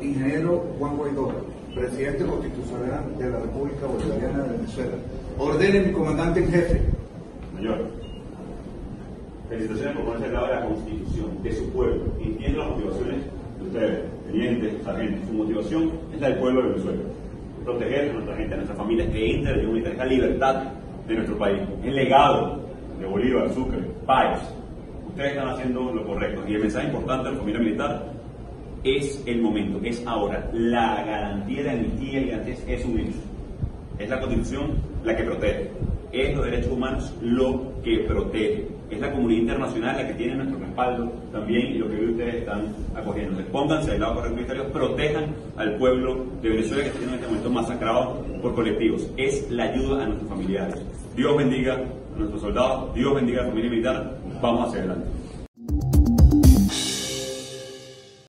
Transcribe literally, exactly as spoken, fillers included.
Ingeniero Juan Guaidó, presidente constitucional de la República Bolivariana de Venezuela. Ordene, mi comandante en jefe. Mayor, felicitaciones por ponerse al lado de la Constitución, de su pueblo. Entiendo las motivaciones de ustedes, tenientes, sargentos. Su motivación es la del pueblo de Venezuela. Proteger a nuestra gente, a nuestras familias, que entren en unidad, la libertad de nuestro país. El legado de Bolívar, Sucre, Páez. Ustedes están haciendo lo correcto. Y el mensaje importante de la familia militar es el momento, es ahora. La garantía de amnistía y antes es un hecho. Es la Constitución la que protege. Es los derechos humanos lo que protege. Es la comunidad internacional la que tiene nuestro respaldo también y lo que hoy ustedes están acogiendo. Pónganse al lado correcto, ministerios, protejan al pueblo de Venezuela que está en este momento masacrado por colectivos. Es la ayuda a nuestros familiares. Dios bendiga a nuestros soldados, Dios bendiga a la familia militar. Vamos hacia adelante.